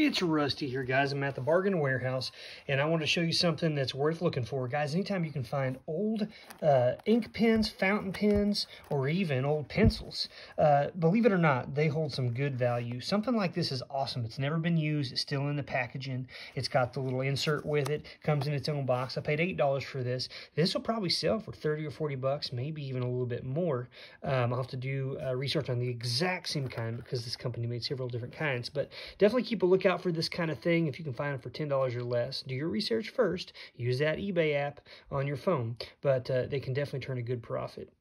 It's Rusty here, guys. I'm at the Bargain Warehouse, and I want to show you something that's worth looking for. Guys, anytime you can find old ink pens, fountain pens, or even old pencils, believe it or not, they hold some good value. Something like this is awesome. It's never been used. It's still in the packaging. It's got the little insert with it. Comes in its own box. I paid $8 for this. This will probably sell for 30 or 40 bucks, maybe even a little bit more. I'll have to do research on the exact same kind because this company made several different kinds, but definitely keep a lookout for this kind of thing. If you can find them for $10 or less, do your research first. Use that eBay app on your phone, but they can definitely turn a good profit.